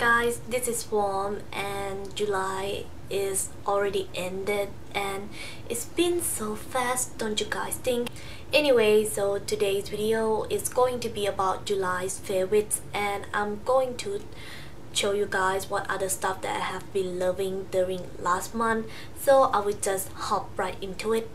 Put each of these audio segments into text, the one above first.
guys, this is warm and July is already ended and it's been so fast, don't you guys think? Anyway, so today's video is going to be about July's favorites and I'm going to show you guys what other stuff that I have been loving during last month, so I will just hop right into it.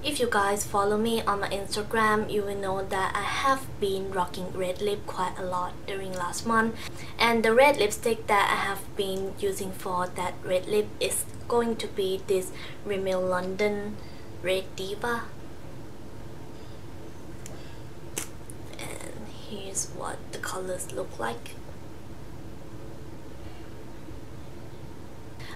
If you guys follow me on my Instagram, you will know that I have been rocking red lip quite a lot during last month, and the red lipstick that I have been using for that red lip is going to be this Rimmel London Red Diva. And here's what the colors look like.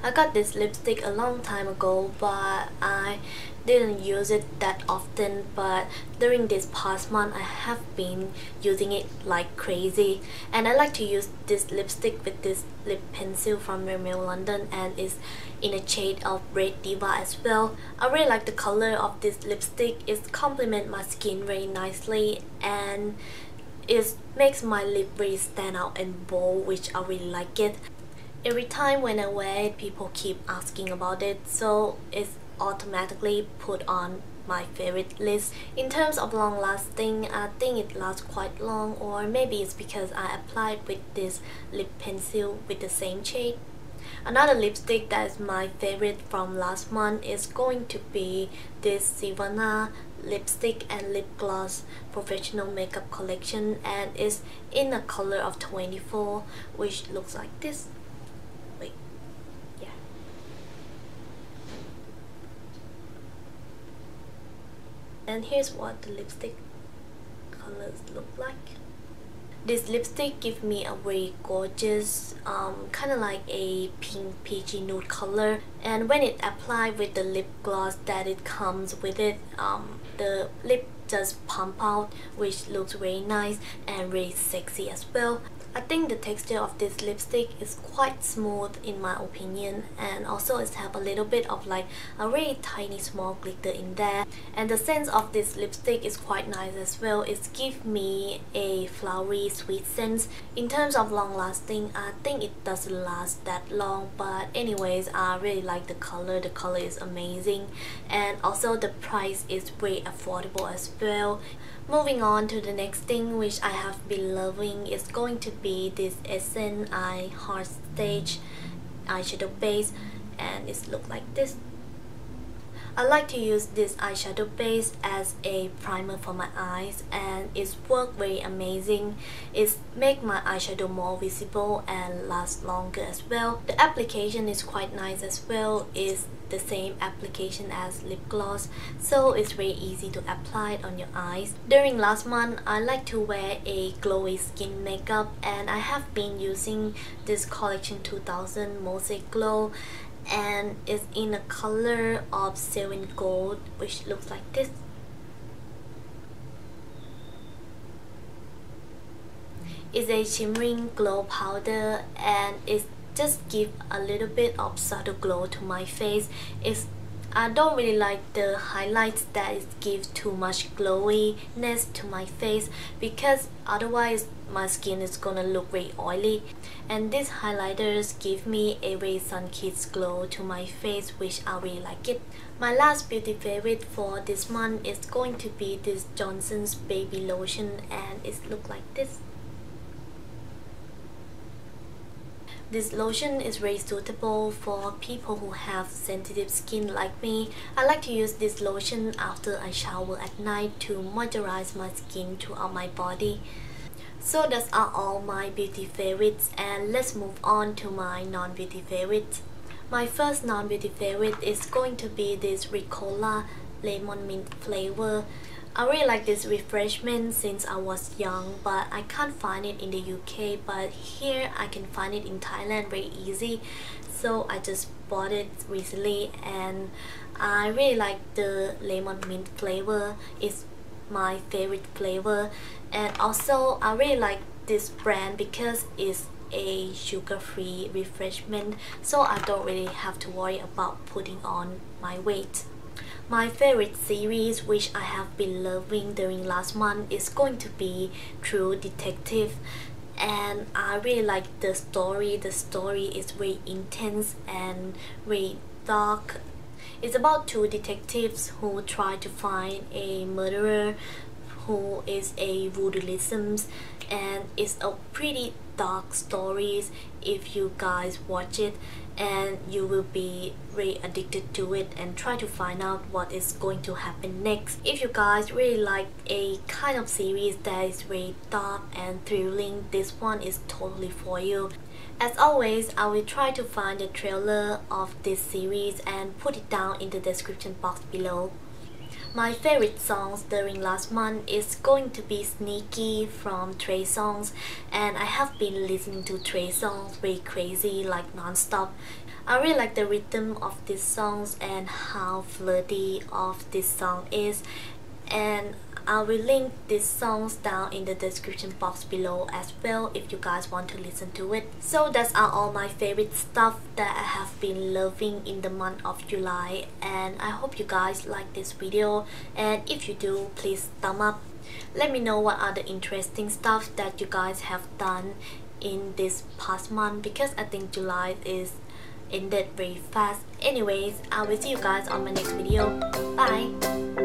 I got this lipstick a long time ago, but I didn't use it that often, but during this past month I have been using it like crazy, and I like to use this lipstick with this lip pencil from Rimmel London, and it's in a shade of Red Diva as well. I really like the color of this lipstick. It complements my skin very nicely and it makes my lip really stand out and bold, which I really like it. Every time when I wear it, people keep asking about it, so it's automatically put on my favorite list. In terms of long lasting, I think it lasts quite long, or maybe it's because I applied with this lip pencil with the same shade. Another lipstick that is my favorite from last month is going to be this Sivanna lipstick and lip gloss professional makeup collection, and it's in the color of 24, which looks like this. And here's what the lipstick colors look like. This lipstick gives me a very gorgeous, kind of like a pink peachy nude color. And when it applied with the lip gloss that it comes with it, the lip just pump out, which looks very nice and really sexy as well. I think the texture of this lipstick is quite smooth in my opinion, and also it has a little bit of like a really tiny small glitter in there, and the scent of this lipstick is quite nice as well. It gives me a flowery sweet scent. In terms of long lasting, I think it doesn't last that long, but anyways, I really like the color. The color is amazing, and also the price is very affordable as well. Moving on to the next thing which I have been loving is going to be this Essence Eye Heart Stage eyeshadow base, and it looks like this. I like to use this eyeshadow base as a primer for my eyes, and it's worked very amazing. It makes my eyeshadow more visible and lasts longer as well. The application is quite nice as well. It's the same application as lip gloss, so it's very easy to apply it on your eyes. During last month, I like to wear a glowy skin makeup, and I have been using this Collection 2000 Mosaic Glow, and it's in the color of Seven Gold, which looks like this. It's a shimmering glow powder, and it just gives a little bit of subtle glow to my face. I don't really like the highlights that it gives too much glowiness to my face, because otherwise my skin is gonna look very oily, and these highlighters give me a very sun-kissed glow to my face, which I really like it. My last beauty favorite for this month is going to be this Johnson's Baby Lotion, and it looks like this. This lotion is very suitable for people who have sensitive skin like me. I like to use this lotion after I shower at night to moisturize my skin throughout my body. So those are all my beauty favorites, and let's move on to my non-beauty favorites. My first non-beauty favorite is going to be this Ricola Lemon Mint flavor. I really like this refreshment since I was young, but I can't find it in the UK, but here I can find it in Thailand very easy, so I just bought it recently, and I really like the lemon mint flavor. It's my favorite flavor, and also I really like this brand because it's a sugar-free refreshment, so I don't really have to worry about putting on my weight. My favorite series which I have been loving during last month is going to be True Detective, and I really like the story. The story is very intense and very dark. It's about two detectives who try to find a murderer who is a voodooism, and it's a pretty dark story. If you guys watch it, and you will be really addicted to it and try to find out what is going to happen next. If you guys really like a kind of series that is very dark and thrilling, this one is totally for you. As always, I will try to find the trailer of this series and put it down in the description box below. My favorite songs during last month is going to be Sneaky from Trey Songz, and I have been listening to Trey Songz very crazy, like non-stop. I really like the rhythm of these songs and how flirty of this song is, and I will link these songs down in the description box below as well if you guys want to listen to it. So that's all my favorite stuff that I have been loving in the month of July, and I hope you guys like this video, and if you do, please thumb up. Let me know what other interesting stuff that you guys have done in this past month, because I think July is ended very fast. Anyways, I will see you guys on my next video. Bye!